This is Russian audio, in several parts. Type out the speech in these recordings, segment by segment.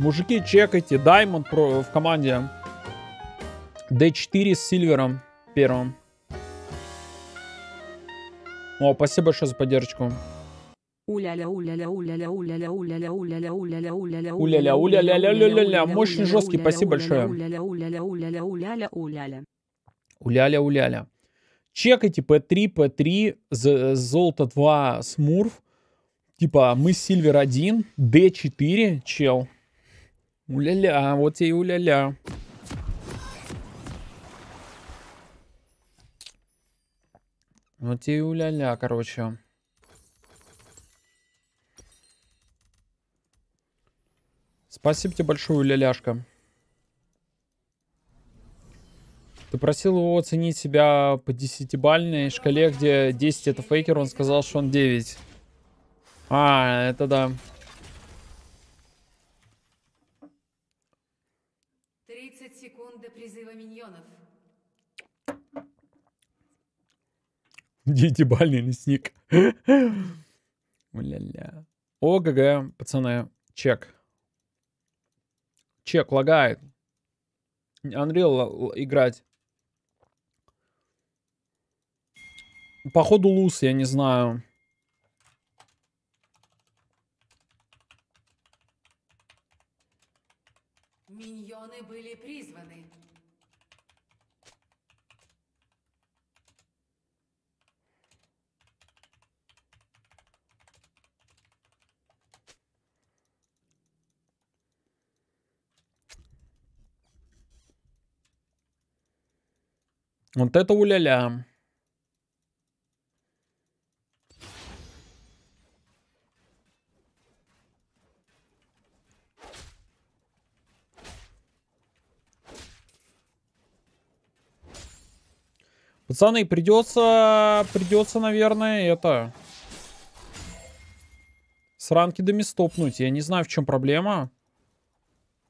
Мужики, чекайте. Даймонд в команде. D4 с Сильвером первым. О, спасибо большое за поддержку. Уляля, мощный, жесткий, спасибо большое. Уляля. Чекайте P3, P3, золото 2, смурф. Типа, мы Сильвер 1, D4, чел. Уляля, вот тебе и уляля. Вот тебе и уляля, короче. Спасибо тебе большое, уляляшка. Ты просил его оценить себя по 10-бальной шкале, где 10 это фейкер, он сказал, что он 9. А, это да. 30 секунд до призыва миньонов. 10-бальный лесник. Уля-ля. О, ГГ, пацаны, чек. Чек, лагает. Unreal играть. Походу луз, я не знаю. Миньоны были призваны. Вот это уляля. Пацаны, придется, наверное, это... С ранки до места пнуть. Я не знаю, в чем проблема.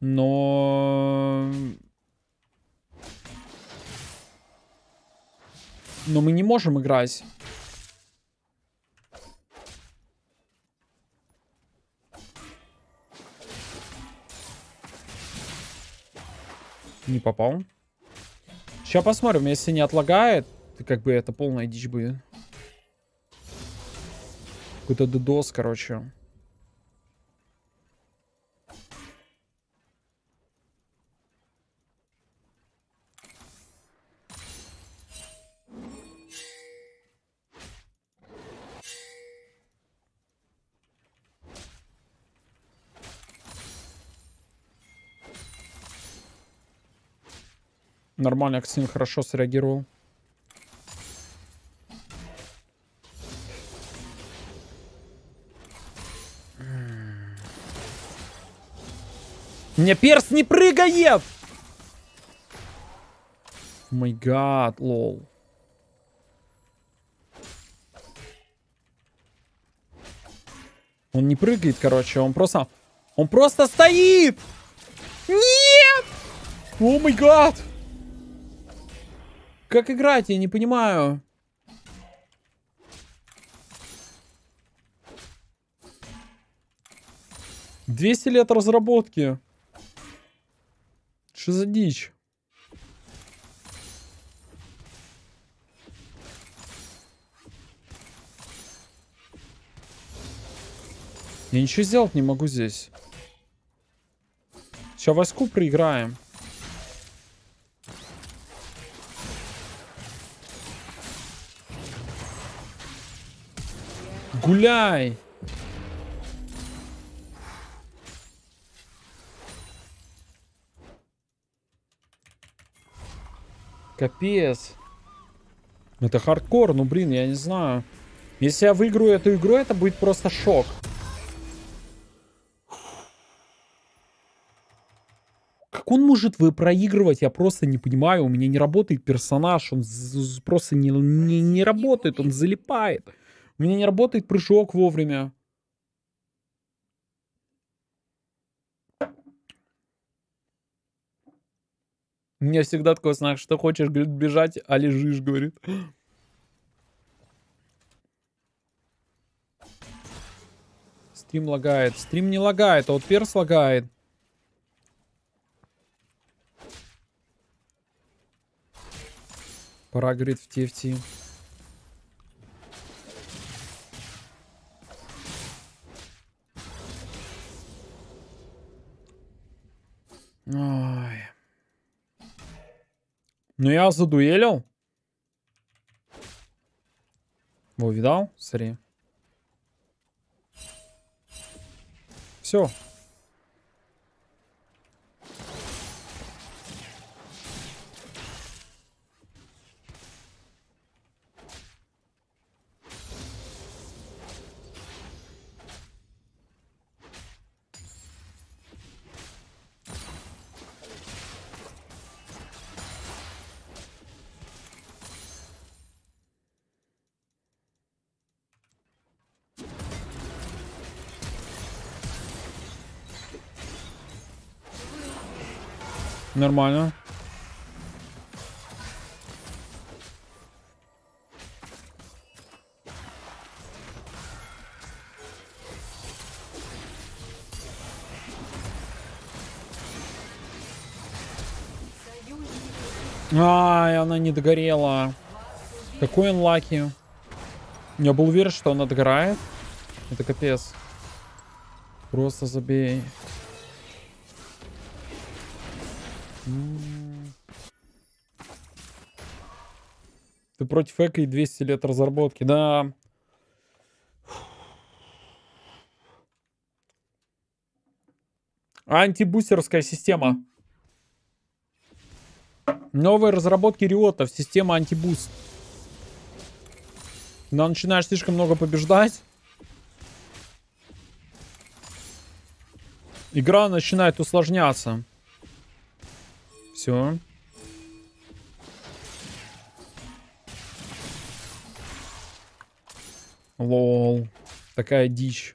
Но мы не можем играть. Не попал. Сейчас посмотрим, если не отлагает, то как бы это полная дичь будет. Какой-то дедос, короче. Нормально, Аксин хорошо среагировал. У меня перс не прыгает! Май гад, лол. Он не прыгает, короче, он просто стоит! Нет! О май гад! Как играть? Я не понимаю. $200 лет разработки. Что за дичь? Я ничего сделать не могу здесь. Сейчас Ваську проиграем. Гуляй! Капец. Это хардкор, ну блин, я не знаю. Если я выиграю эту игру, это будет просто шок. Как он может проигрывать? Я просто не понимаю. У меня не работает персонаж. Он просто не работает, он залипает. У меня не работает прыжок вовремя. У меня всегда такой знак, что хочешь, говорит, бежать, а лежишь, говорит. Стрим лагает. Стрим не лагает, а вот перс лагает. Пора, говорит, в TFT. Ой. Ну я задуэлил. Во, видал? Смотри. Все. Нормально. Ай, она не догорела. Какой он лаки. Я был уверен, что она догорает. Это капец. Просто забей. Ты против Экко и 200 лет разработки. Да. Антибустерская система. Новые разработки Риотов. Система антибуст. Но начинаешь слишком много побеждать. Игра начинает усложняться. Все. Лол. Такая дичь.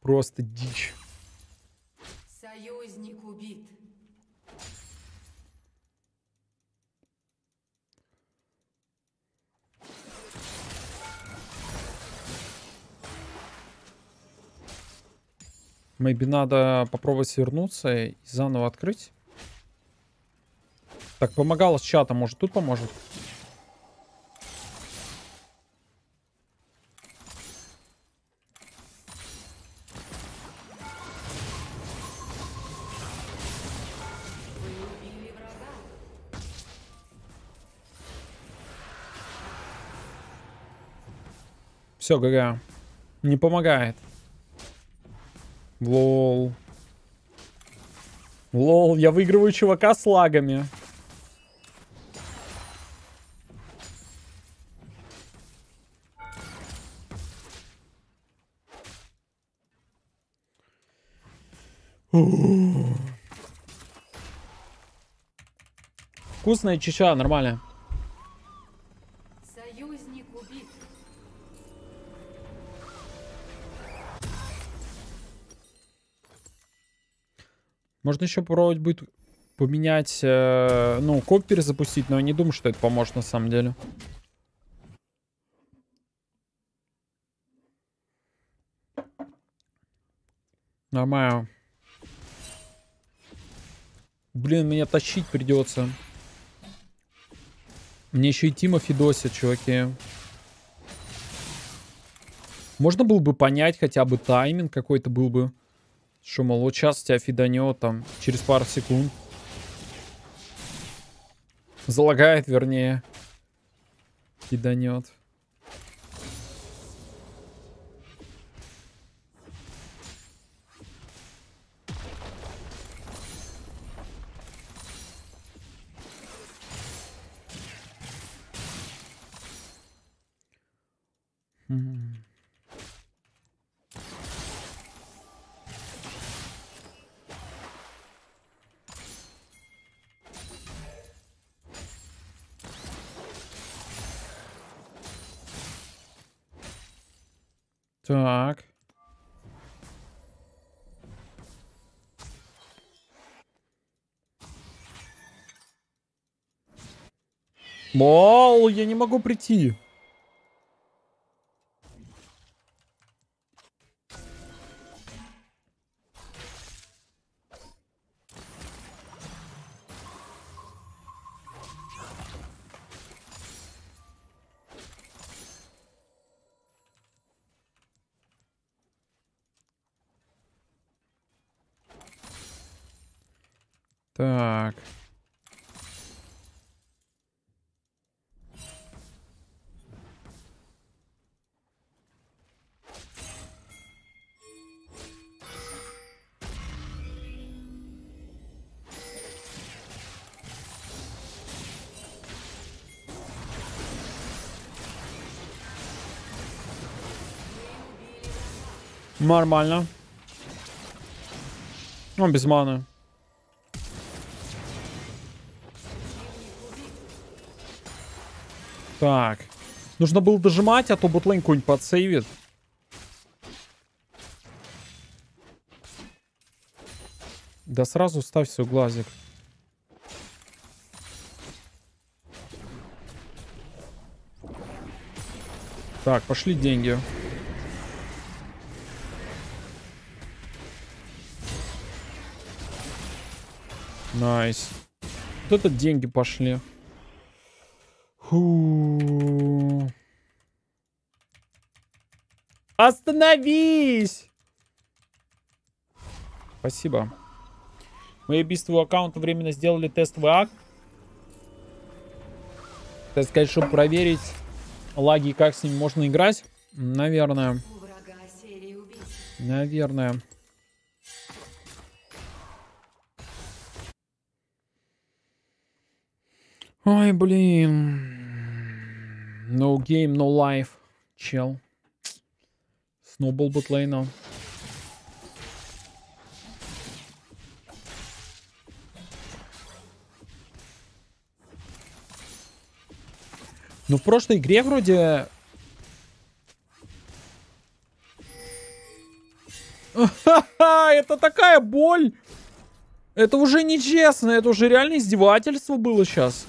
Просто дичь. Союзник убит. Мэйби надо попробовать вернуться и заново открыть. Так, помогала с чатом, может, тут поможет? Все, ГГ. Не помогает. Лол. Лол, я выигрываю чувака с лагами. Вкусная чича, нормально. Союзник убит. Можно еще попробовать будет поменять, ну, коп перезапустить, но я не думаю, что это поможет на самом деле. Нормально. Блин, меня тащить придется. Мне еще и Тима фидосят, чуваки. Можно было бы понять, хотя бы тайминг какой-то был бы. Что, мол, вот сейчас тебя фиданет там через пару секунд. Залагает, вернее. Фиданет. Так. Мол, я не могу прийти. Так. Нормально. Он без маны. Так. Нужно было дожимать, а то ботлейн какой-нибудь подсейвит. Да сразу ставь свой глазик. Так, пошли деньги. Найс. Вот это деньги пошли. Фу. Остановись! Спасибо. Мы убийство аккаунта временно сделали тестовый акт. Так сказать, чтобы проверить лаги и как с ними можно играть. Наверное. Наверное. Ой, блин. No game, no life, чел. Snowball ботлейна. Ну, в прошлой игре вроде... Это такая боль! Это уже нечестно, это уже реально издевательство было сейчас.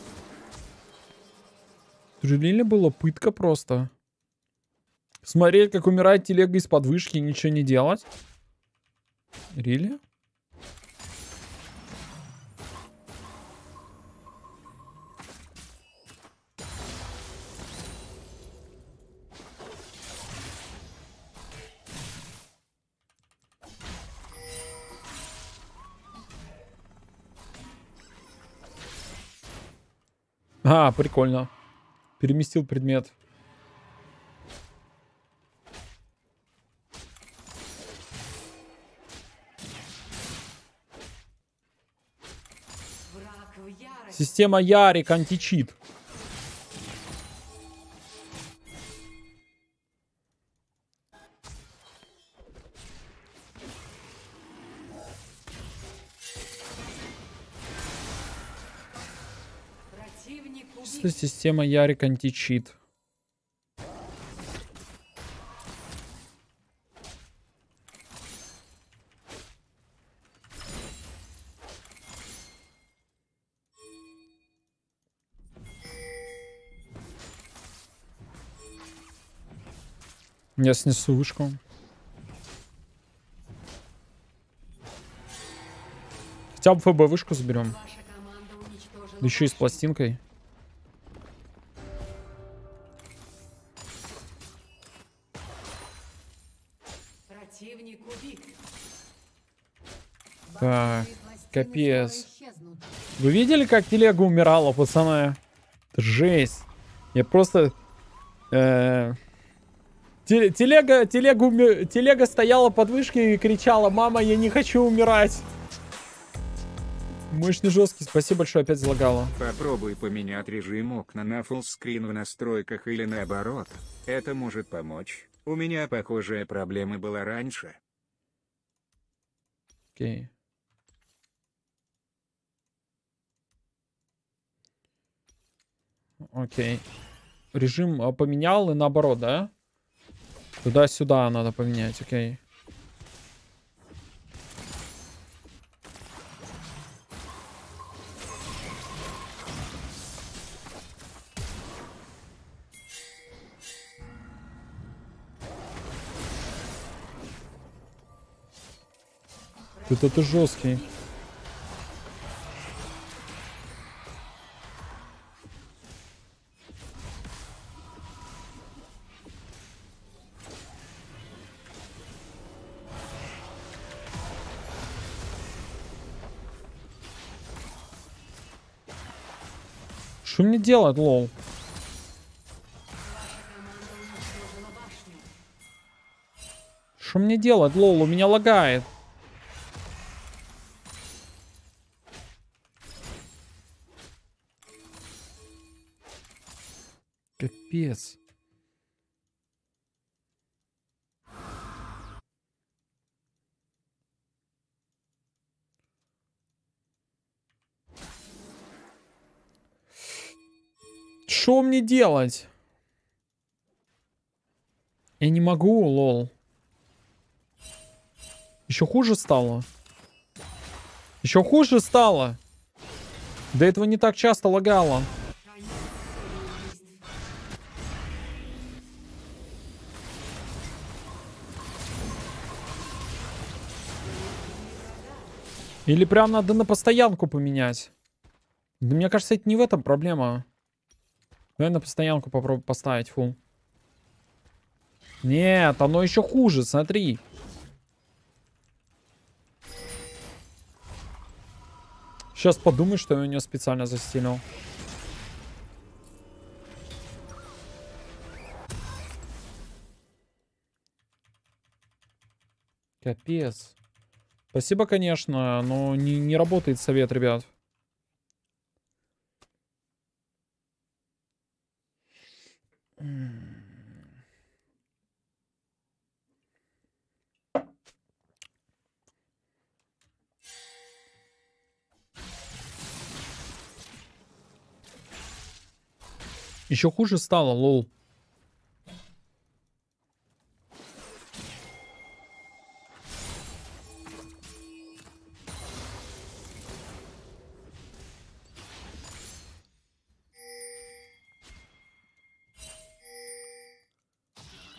Реально было пытка просто. Смотреть, как умирает телега из подвышки и ничего не делать. Really? А, прикольно. Переместил предмет. Система Ярик, античит. Система Ярик античит. Я снесу вышку. Хотя бы ФБ вышку заберем. Да еще и с пластинкой. Так, капец. Вы видели, как телега умирала, пацаны? Это жесть. Я просто... Телега стояла под вышкой и кричала: «Мама, я не хочу умирать!» Мощный жесткий. Спасибо большое, опять залагало. Попробуй поменять режим окна на фуллскрин в настройках или наоборот. Это может помочь. У меня похожая проблема была раньше. Окей. Окей. Режим поменял и наоборот, да? Туда-сюда надо поменять, окей. Ты жесткий. Что мне делать, лол? Что мне делать, лол? У меня лагает. Капец. Что мне делать? Я не могу, лол. Еще хуже стало. Еще хуже стало. До этого не так часто лагало. Или прям надо на постоянку поменять. Да мне кажется, это не в этом проблема. Давай на постоянку попробую поставить, фул. Нет, оно еще хуже, смотри. Сейчас подумай, что я у нее специально застелил. Капец. Спасибо, конечно, но не работает совет, ребят. Еще хуже стало, лол.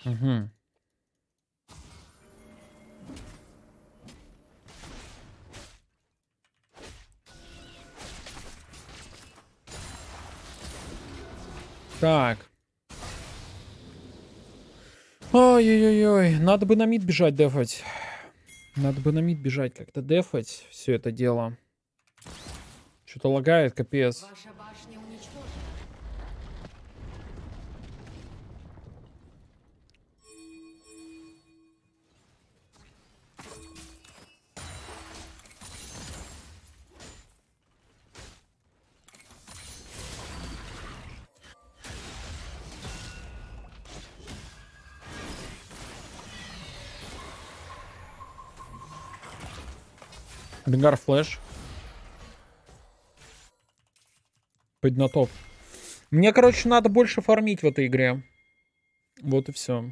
Угу. Так. Ой-ой-ой. Надо бы на мид бежать, дефать. Надо бы на мид бежать, как-то дефать все это дело. Что-то лагает, капец. Бенгар флэш. Поднатоп. Мне, короче, надо больше фармить в этой игре. Вот и все.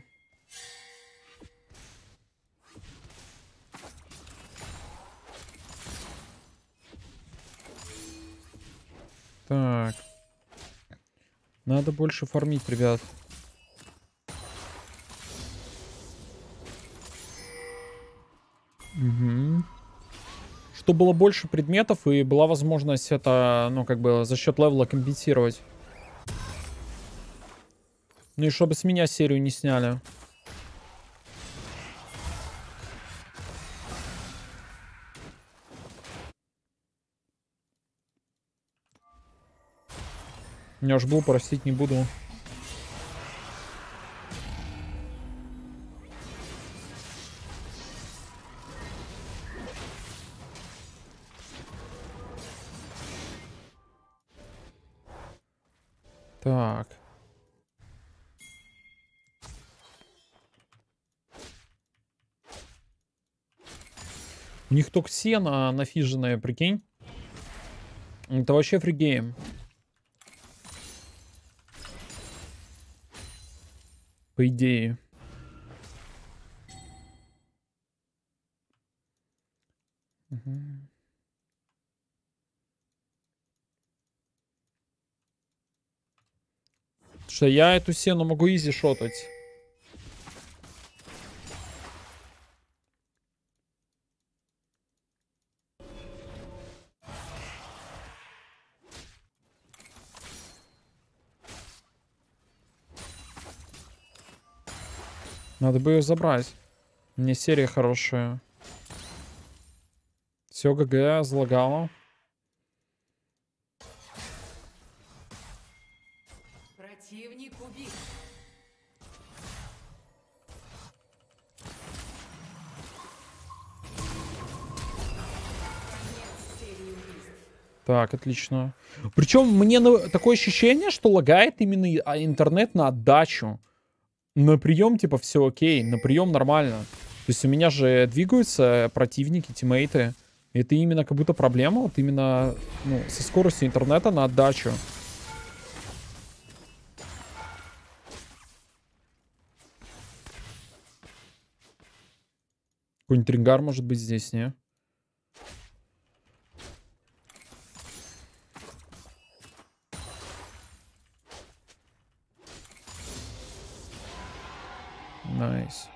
Так. Надо больше фармить, ребят. Угу. Чтобы было больше предметов и была возможность это, ну, как бы за счет левела компенсировать. Ну и чтобы с меня серию не сняли. Я ж был, простить не буду. Так. У них только сено нафиженное, прикинь. Это вообще фригейм. По идее. Угу. Что я эту сену могу изи шотать. Надо бы ее забрать. Мне серия хорошая. Все, ГГ, залагало. Так, отлично. Причем мне такое ощущение, что лагает именно интернет на отдачу. На прием типа все окей, на прием нормально. То есть у меня же двигаются противники, тиммейты. Это именно как будто проблема, вот именно ну, со скоростью интернета на отдачу. Какой-нибудь рингар может быть здесь, не? Найс.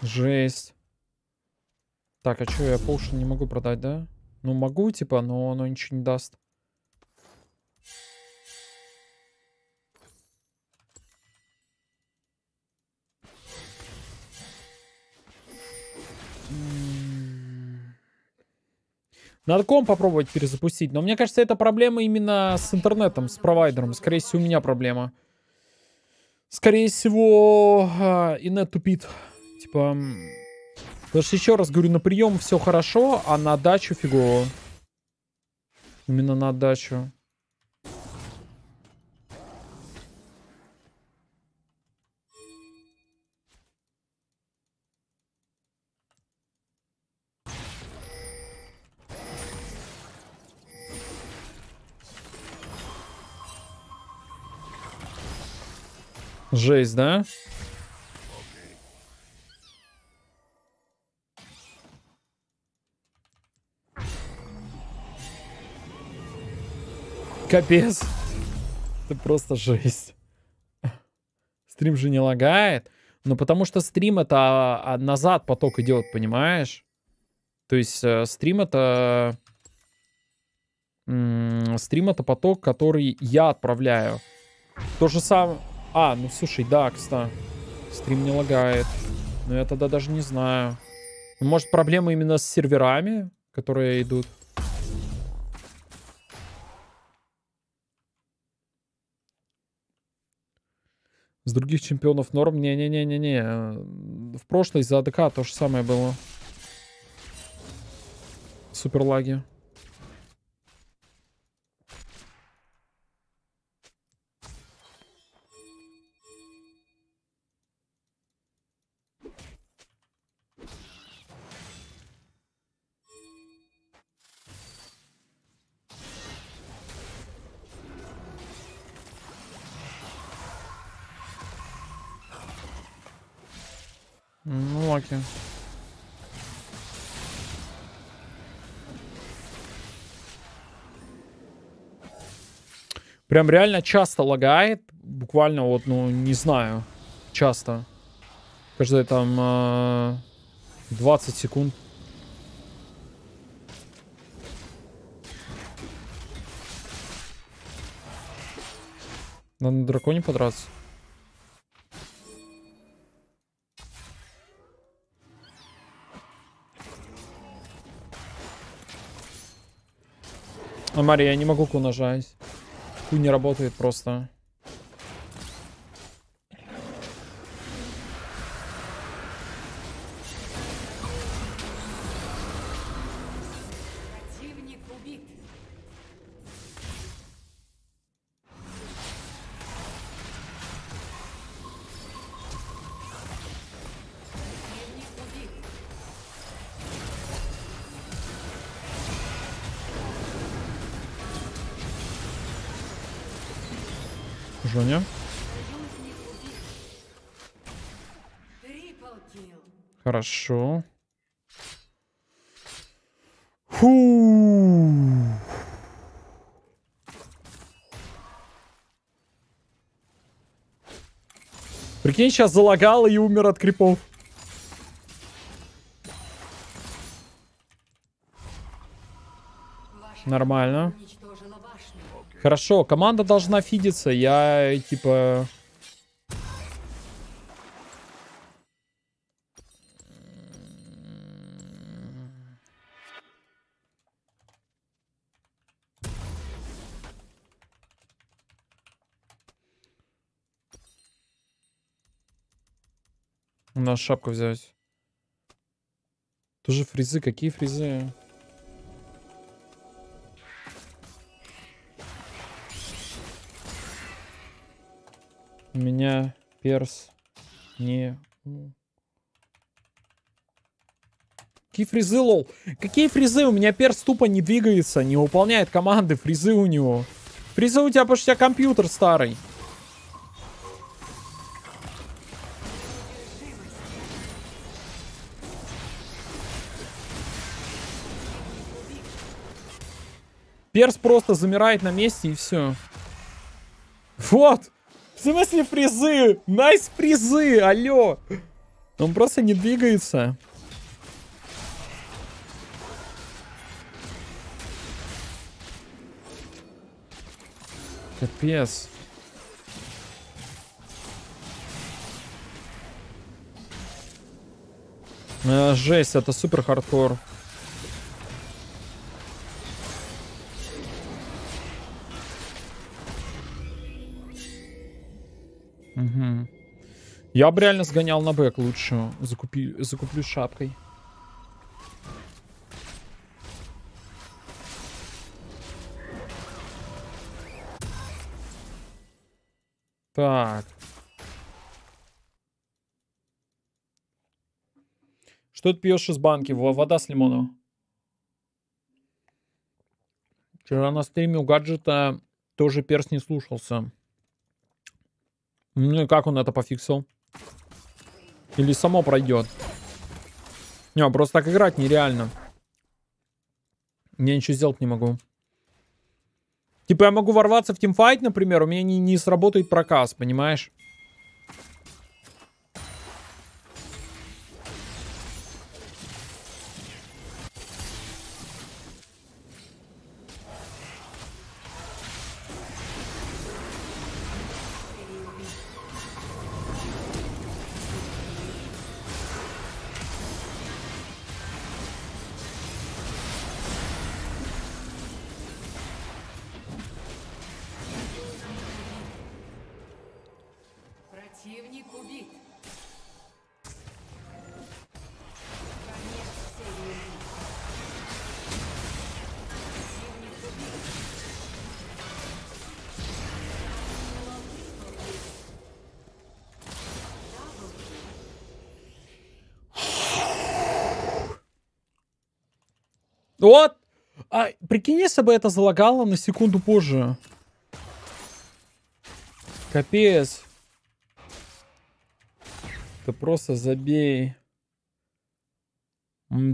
Жесть. Так, а чё, я поушен не могу продать, да? Ну, могу, типа, но оно ничего не даст. Надо ком попробовать перезапустить. Но мне кажется, это проблема именно с интернетом, с провайдером. Скорее всего, у меня проблема. Скорее всего, инет тупит. Типа... Потому что, еще раз говорю, на прием все хорошо, а на отдачу фигово. Именно на отдачу. Жесть, да? Капец. Это просто жесть. Стрим же не лагает. Но потому что стрим это назад поток идет, понимаешь? То есть стрим это... Стрим это поток, который я отправляю. То же самое... А, ну слушай, да, кстати. Стрим не лагает. Но я тогда даже не знаю. Может, проблема именно с серверами, которые идут? С других чемпионов норм? Не-не-не-не-не. В прошлой за АДК то же самое было. Супер лаги. Ну, окей. Прям реально часто лагает. Буквально вот, ну, не знаю. Часто. Каждые там 20 секунд. Надо на драконе подраться. А, Мария, я не могу ку нажать. Ку не работает просто. Противник убит. Женя. Хорошо. Фу. Прикинь, сейчас залагал и умер от крипов. Нормально. Хорошо, команда должна фидиться. Я, типа... У нас шапку взять. Тоже фрезы. Какие фрезы? У меня перс не... Какие фрезы, лол? Какие фрезы? У меня перс тупо не двигается, не выполняет команды. Фрезы у него. Фрезы у тебя, потому что у тебя компьютер старый. Перс просто замирает на месте и все. Вот! В смысле фрезы? Найс фрезы! Алло! Он просто не двигается. Капец. Жесть, это супер хардкор. Угу. Я бы реально сгонял на бэк лучше. Закуплю шапкой. Так. Что ты пьешь из банки? Вода с лимоном. Вчера на стриме у гаджета тоже перс не слушался. Ну и как он это пофиксил? Или само пройдет? Не, просто так играть нереально. Я ничего сделать не могу. Типа я могу ворваться в тимфайт, например, у меня не сработает проказ, понимаешь? Вот! А, прикинь, если бы это залагало на секунду позже. Капец. Да просто забей.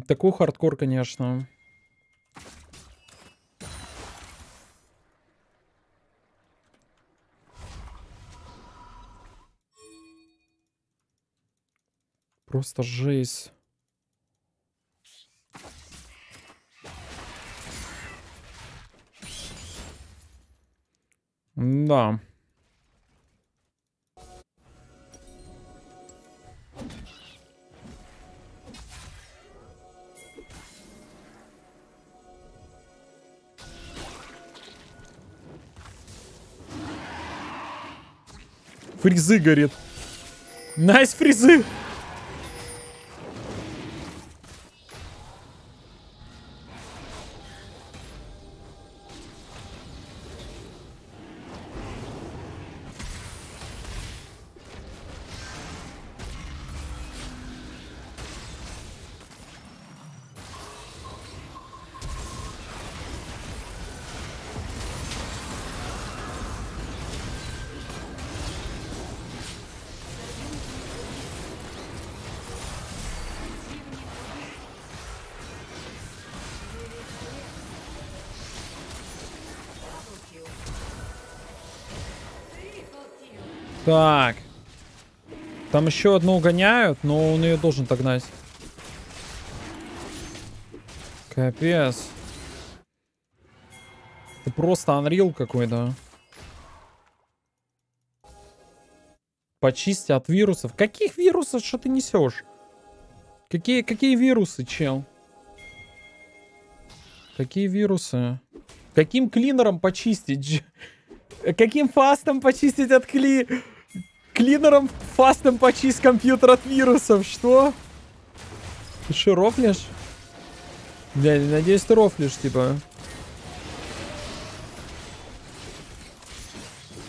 Такой хардкор, конечно. Просто жесть. Да. Фрезы, горит. Найс фрезы! Так. Там еще одну угоняют, но он ее должен догнать. Капец. Это просто Unreal какой-то. Почисти от вирусов. Каких вирусов? Что ты несешь? Какие вирусы, чел? Какие вирусы? Каким клинером почистить? Каким фастом почистить от клинером фастом почисть компьютер от вирусов? Что? Ты шо рофлишь? Бля, надеюсь, ты рофлишь, типа.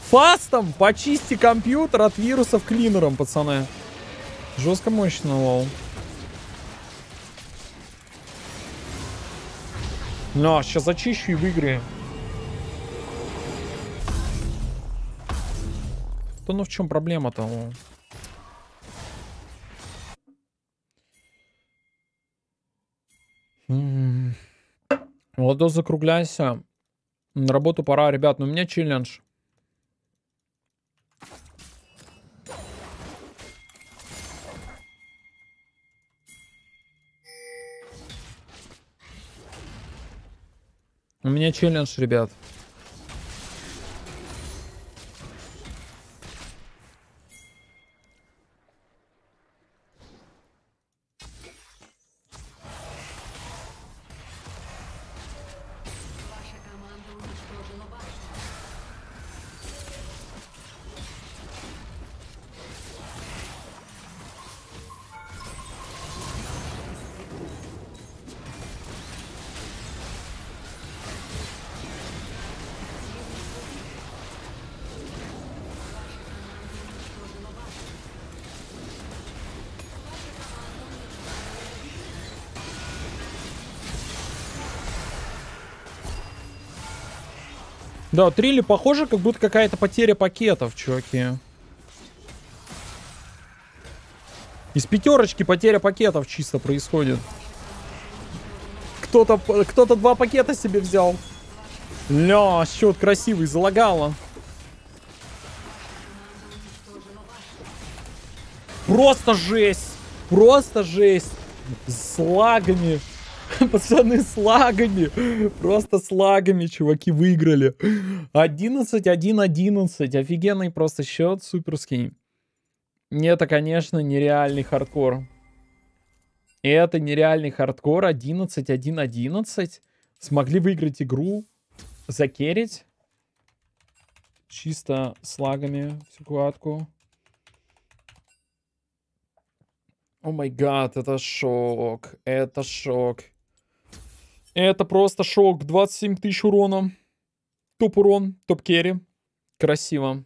Фастом почисти компьютер от вирусов клинером, пацаны. Жестко мощно, лол. На, сейчас зачищу и выиграю. То ну в чем проблема-то, лол? Ладно, закругляйся. На работу пора, ребят. Но у меня челлендж. У меня челлендж, ребят. Да, трилли похоже, как будто какая-то потеря пакетов, чуваки. Из пятерочки потеря пакетов чисто происходит. Кто-то два пакета себе взял. Ля, счет красивый, залагало. Просто жесть. Просто жесть. С лагами. Пацаны, с лагами. Просто с лагами, чуваки, выиграли. 11-1-11. Офигенный просто счет, суперский. Это, конечно, нереальный хардкор. Это нереальный хардкор. 11-1-11. Смогли выиграть игру. Закерить. Чисто с лагами всю кладку. О май гад, это шок. Это шок. Это просто шок. 27 тысяч урона. Топ урон, топ керри. Красиво.